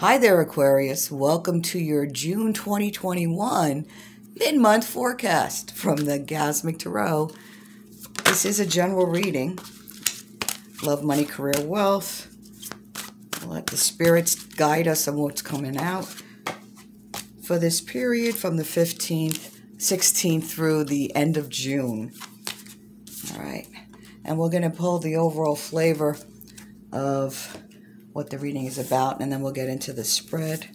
Hi there, Aquarius. Welcome to your June 2021 mid-month forecast from the Gasmic Tarot. This is a general reading. Love, money, career, wealth. Let the spirits guide us on what's coming out for this period from the 16th through the end of June. All right. And we're going to pull the overall flavor of what the reading is about, and then we'll get into the spread.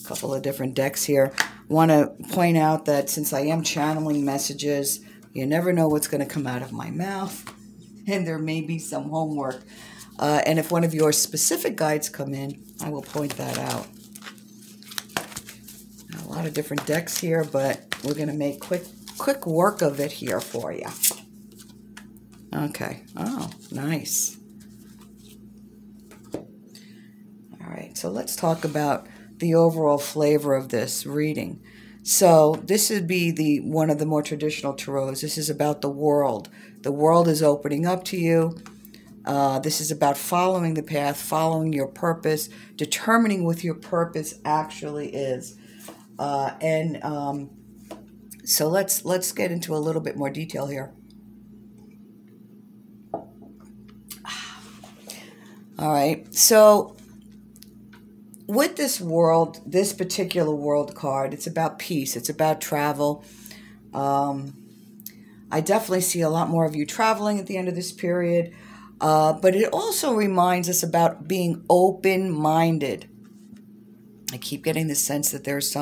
A couple of different decks here. Want to point out that since I am channeling messages, you never know what's going to come out of my mouth, and there may be some homework. And if one of your specific guides come in, I will point that out. A lot of different decks here, but we're going to make quick work of it here for you. Okay. Oh, nice. All right. So let's talk about the overall flavor of this reading. So this would be one of the more traditional tarots. This is about the world. The world is opening up to you. This is about following the path, following your purpose, determining what your purpose actually is. So let's get into a little bit more detail here. All right, so with this world, this particular world card, it's about peace. It's about travel. I definitely see a lot more of you traveling at the end of this period. But it also reminds us about being open-minded. I keep getting the sense that there's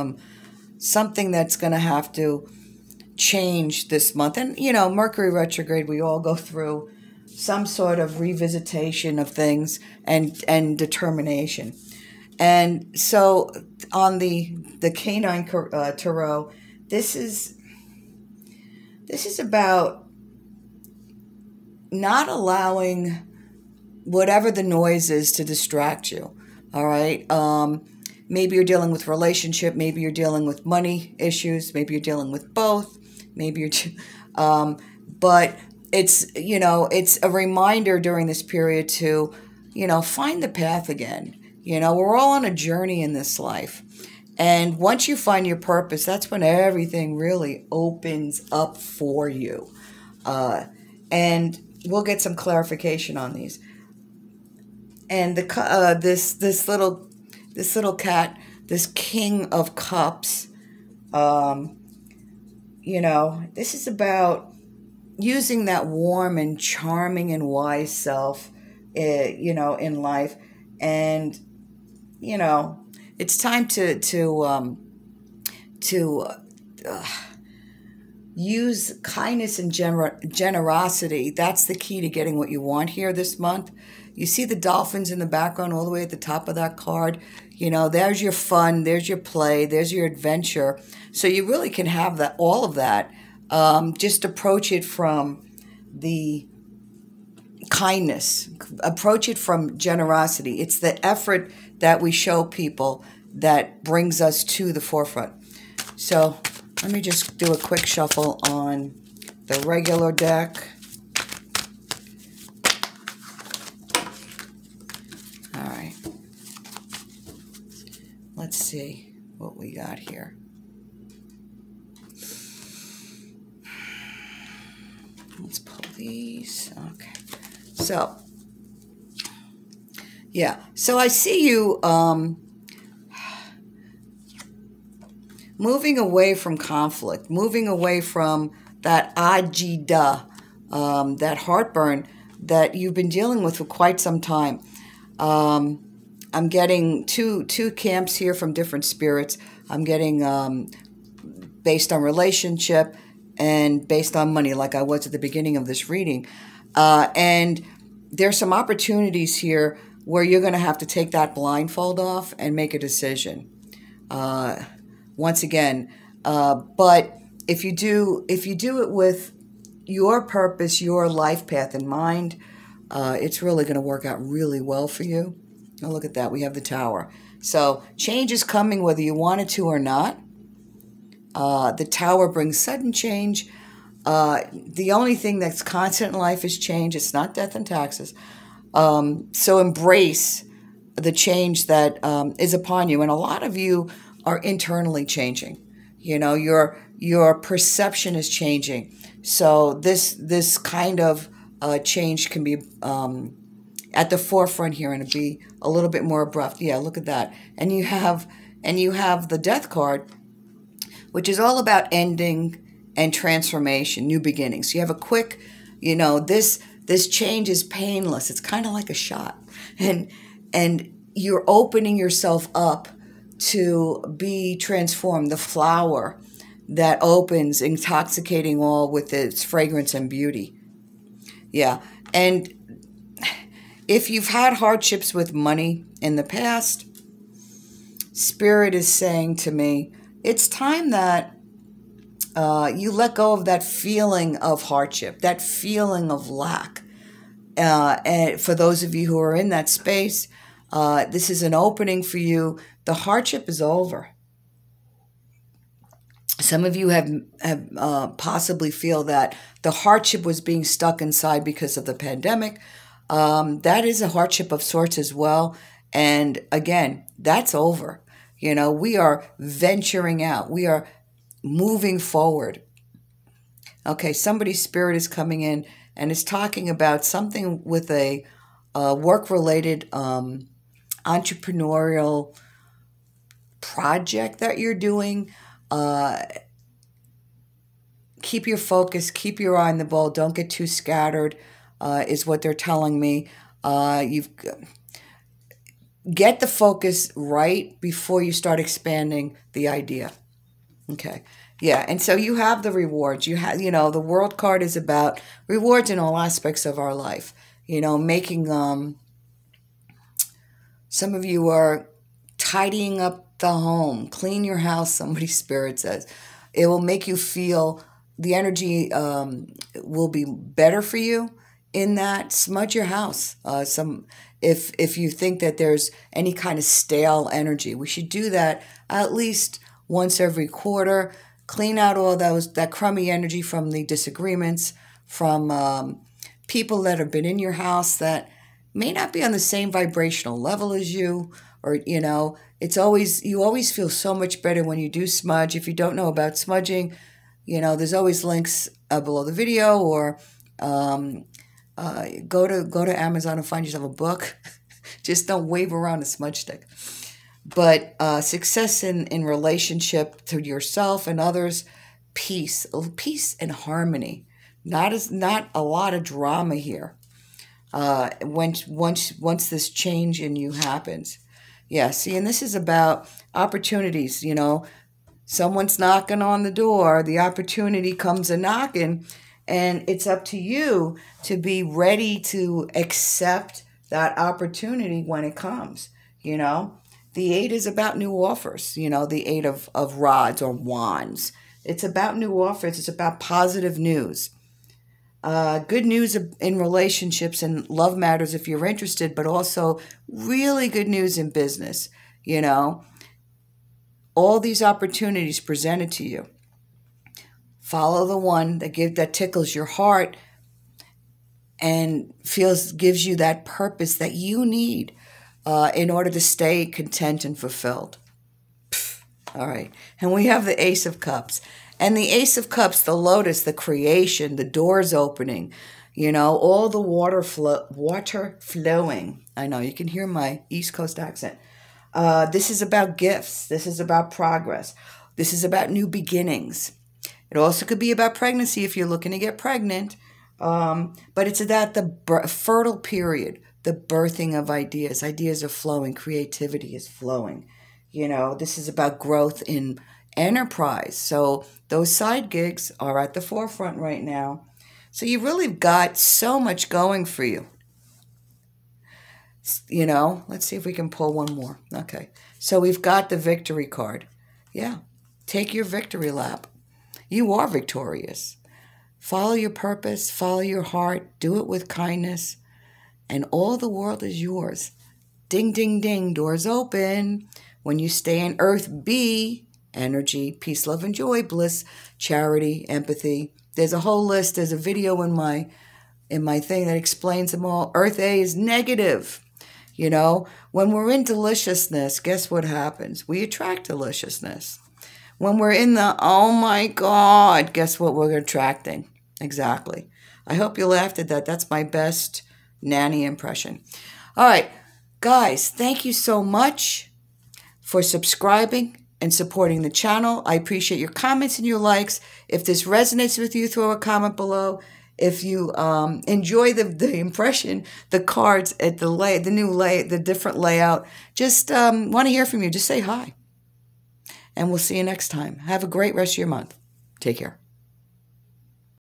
something that's going to have to change this month. And, you know, Mercury retrograde, we all go through some sort of revisitation of things and determination. And so on the Canine Tarot, this is about not allowing whatever the noise is to distract you. All right. Maybe you're dealing with relationship. Maybe you're dealing with money issues. Maybe you're dealing with both. Maybe you're, but it's, you know, it's a reminder during this period to, you know, find the path again. You know, we're all on a journey in this life. And once you find your purpose, that's when everything really opens up for you. And we'll get some clarification on these. And the this little cat, this King of Cups, you know, this is about using that warm and charming and wise self, you know, in life. And, you know, it's time to use kindness and generosity. That's the key to getting what you want here this month. You see the dolphins in the background all the way at the top of that card. You know, there's your fun, there's your play, there's your adventure. So you really can have that, all of that. Just approach it from the kindness, approach it from generosity. It's the effort that we show people that brings us to the forefront. So let me just do a quick shuffle on the regular deck. All right. Let's see what we got here. Let's pull these. Okay. So, yeah. So I see you moving away from conflict, moving away from that agita, that heartburn that you've been dealing with for quite some time. I'm getting two camps here from different spirits. I'm getting based on relationship and based on money, like I was at the beginning of this reading. And there's some opportunities here where you're going to have to take that blindfold off and make a decision. Once again, but if you do it with your purpose, your life path in mind, it's really going to work out really well for you. Now look at that. We have the Tower. So change is coming whether you want it to or not. The Tower brings sudden change. The only thing that's constant in life is change. It's not death and taxes. So embrace the change that is upon you. And a lot of you are internally changing. You know, your perception is changing. So this kind of change can be at the forefront here, and it'll be a little bit more abrupt. Yeah, look at that. And you have the Death card, which is all about ending and transformation, new beginnings. You have a quick, you know, this change is painless. It's kind of like a shot, and you're opening yourself up to be transformed. The flower that opens, intoxicating all with its fragrance and beauty. Yeah. And if you've had hardships with money in the past, Spirit is saying to me, it's time that you let go of that feeling of hardship, that feeling of lack. And for those of you who are in that space, this is an opening for you. The hardship is over. Some of you have possibly feel that the hardship was being stuck inside because of the pandemic. That is a hardship of sorts as well. And again, that's over. You know, we are venturing out. We are moving forward. Okay, somebody's spirit is coming in and is talking about something with a work-related entrepreneurial project that you're doing. Keep your focus, keep your eye on the ball. Don't get too scattered is what they're telling me. You've get the focus right before you start expanding the idea. Okay. Yeah. And so you have the rewards. You have, you know, the World card is about rewards in all aspects of our life, you know, making, some of you are tidying up the home, clean your house. Somebody's spirit says it will make you feel the energy, will be better for you in that. Smudge your house. If you think that there's any kind of stale energy, we should do that at least once every quarter. Clean out all that crummy energy from the disagreements, from people that have been in your house that may not be on the same vibrational level as you, or, you know, it's always, you always feel so much better when you do smudge. If you don't know about smudging, you know, there's always links below the video, or go to Amazon and find yourself a book. Just don't wave around a smudge stick. But success in relationship to yourself and others, peace and harmony. Not a lot of drama here. Once this change in you happens, yeah. See, and this is about opportunities. You know, someone's knocking on the door. The opportunity comes a knocking. And it's up to you to be ready to accept that opportunity when it comes, you know. The 8 is about new offers, you know, the 8 of rods or wands. It's about new offers. It's about positive news. Good news in relationships and love matters if you're interested, but also really good news in business, you know. All these opportunities presented to you. Follow the one that tickles your heart and gives you that purpose that you need in order to stay content and fulfilled. All right. And we have the Ace of Cups. And the Ace of Cups, the lotus, the creation, the doors opening, you know, all the water flowing. I know you can hear my East Coast accent. This is about gifts. This is about progress. This is about new beginnings. It also could be about pregnancy if you're looking to get pregnant, but it's about the fertile period, the birthing of ideas. Ideas are flowing. Creativity is flowing. You know, this is about growth in enterprise. So those side gigs are at the forefront right now. So you really got so much going for you. You know, let's see if we can pull one more. Okay. So we've got the victory card. Yeah. Take your victory lap. You are victorious. Follow your purpose, follow your heart, do it with kindness, and all the world is yours. Ding, ding, ding, doors open. When you stay in Earth B, energy, peace, love, and joy, bliss, charity, empathy. There's a whole list. There's a video in my in my thing that explains them all. Earth A is negative. You know, when we're in deliciousness, guess what happens? We attract deliciousness. When we're in the, oh my God, guess what we're attracting? Exactly. I hope you laughed at that. That's my best nanny impression. All right, guys, thank you so much for subscribing and supporting the channel. I appreciate your comments and your likes. If this resonates with you, throw a comment below. If you enjoy the impression, the cards at the lay, the new lay, the different layout, just want to hear from you. Just say hi. And we'll see you next time. Have a great rest of your month. Take care.